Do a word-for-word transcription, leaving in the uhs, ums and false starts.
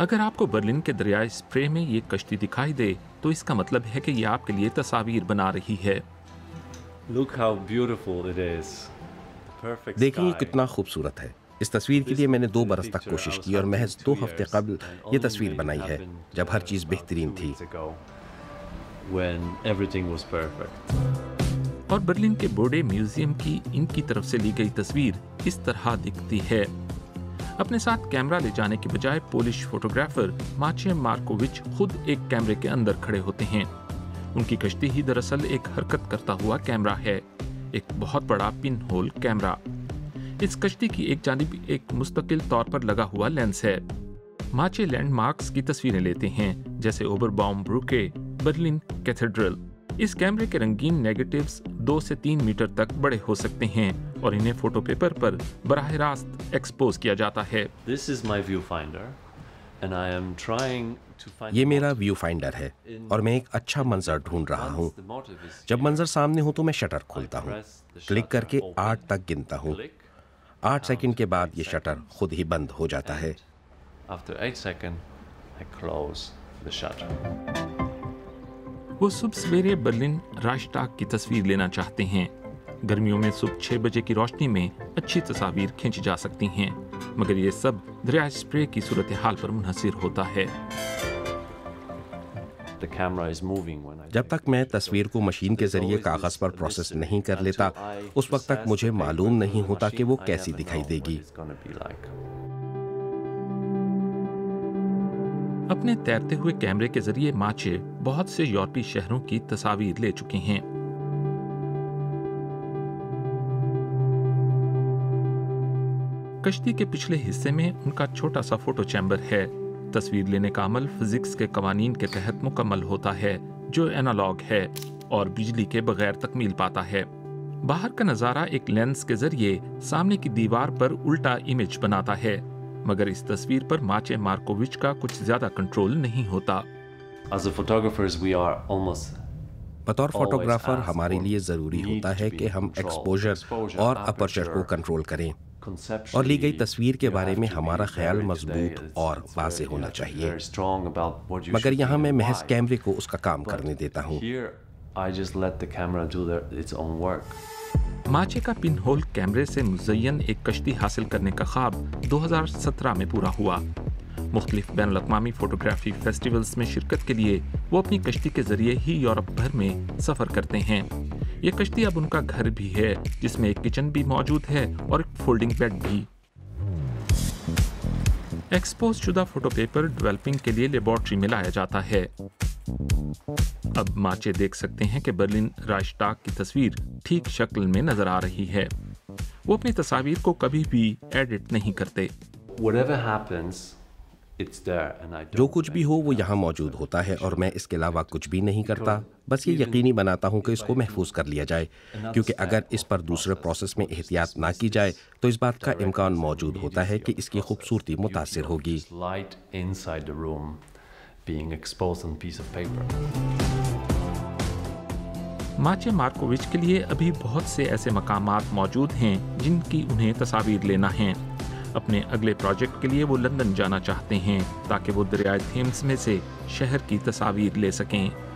अगर आपको बर्लिन के दरियाई स्प्रे में ये कश्ती दिखाई दे तो इसका मतलब है कि ये आपके लिए तस्वीर बना रही है। Look how beautiful it is. देखिए कितना खूबसूरत है। इस तस्वीर के लिए मैंने दो बरस तक कोशिश की और महज दो हफ्ते कबल ये तस्वीर बनाई है जब हर चीज़ बेहतरीन थी। और बर्लिन के बोर्डे म्यूजियम की इनकी तरफ से ली गई तस्वीर इस तरह दिखती है। अपने साथ कैमरा ले जाने के बजाय पोलिश फोटोग्राफर माचिए मार्कोविच खुद एक कैमरे के अंदर खड़े होते हैं। उनकी कश्ती ही दरअसल एक हरकत करता हुआ कैमरा है, एक बहुत बड़ा पिन होल कैमरा। इस कश्ती की एक जानिब एक मुस्तकिल तौर पर लगा हुआ लेंस है। माचे लैंडमार्क्स की तस्वीरें लेते हैं जैसे ओबरबाउम ब्रुके, बर्लिन कैथेड्रल। इस कैमरे के रंगीन नेगेटिव्स दो से तीन मीटर तक बड़े हो सकते हैं और इन्हें फोटो पेपर पर बराह रास्त एक्सपोज किया जाता है। This is my viewfinder, and I am trying to find ये मेरा व्यू फाइंडर है और मैं एक अच्छा मंजर ढूंढ रहा हूँ। जब मंजर सामने हो तो मैं शटर खोलता हूँ, क्लिक करके आठ तक गिनता हूँ। आठ सेकंड के बाद ये शटर खुद ही बंद हो जाता है। वो सुबह सवेरे बर्लिन राइश्टाग की तस्वीर लेना चाहते हैं। गर्मियों में सुबह छह बजे की रोशनी में अच्छी तस्वीर खींची जा सकती हैं, मगर ये सब दरिया स्प्रे की सूरत हाल पर मुनहसर होता है। जब तक मैं तस्वीर को मशीन के जरिए कागज पर प्रोसेस नहीं कर लेता, उस वक्त तक मुझे मालूम नहीं होता कि वो कैसी दिखाई देगी। अपने तैरते हुए कैमरे के जरिए माचे बहुत से यूरोपीय शहरों की तस्वीर ले चुके हैं। कश्ती के पिछले हिस्से में उनका छोटा सा फोटो चैम्बर है। तस्वीर लेने का अमल फिजिक्स के कवानीन के तहत मुकम्मल होता है जो एनालॉग है और बिजली के बगैर तकमील पाता है। बाहर का नज़ारा एक लेंस के जरिए सामने की दीवार पर उल्टा इमेज बनाता है, मगर इस तस्वीर पर माचे मार्कोविच का कुछ ज्यादा कंट्रोल नहीं होता। बतौर फोटोग्राफर हमारे लिए जरूरी होता है कि हम एक्सपोजर और अपर्चर को कंट्रोल करें और ली गई तस्वीर के बारे में हमारा ख्याल मजबूत और वाज़े होना चाहिए, मगर यहाँ मैं महज कैमरे को उसका काम करने देता हूँ। माचे का पिन होल कैमरे से मुजयन एक कश्ती हासिल करने का ख्वाब दो हज़ार सत्रह में पूरा हुआ। मुख्तलिफ बैनुल-अक़वामी फोटोग्राफी फेस्टिवल्स में शिरकत के लिए वो अपनी कश्ती के जरिए ही यूरोप भर में सफ़र करते हैं। ये कश्ती अब उनका घर भी है जिसमें एक किचन भी मौजूद है और एक फोल्डिंग बेड भी। एक्सपोज शुदा फोटो पेपर डेवलपिंग के लिए लेबॉर्ट्री में लाया जाता है। अब माचे देख सकते हैं कि बर्लिन राइश्टाग की तस्वीर ठीक शक्ल में नजर आ रही है। वो अपनी तस्वीर को कभी भी एडिट नहीं करते। जो कुछ भी हो वो यहाँ मौजूद होता है और मैं इसके अलावा कुछ भी नहीं करता। बस ये यकीनी बनाता हूँ कि इसको महफूज कर लिया जाए, क्योंकि अगर इस पर दूसरे प्रोसेस में एहतियात ना की जाए तो इस बात का इम्कान मौजूद होता है कि इसकी खूबसूरती मुतासिर होगी। माचे मार्कोविच के लिए अभी बहुत से ऐसे मकामात मौजूद हैं जिनकी उन्हें तस्वीर लेना है। अपने अगले प्रोजेक्ट के लिए वो लंदन जाना चाहते हैं ताकि वो दरियाए थेम्स में से शहर की तस्वीर ले सकें।